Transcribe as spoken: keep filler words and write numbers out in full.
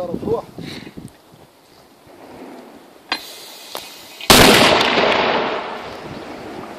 الى رفوح.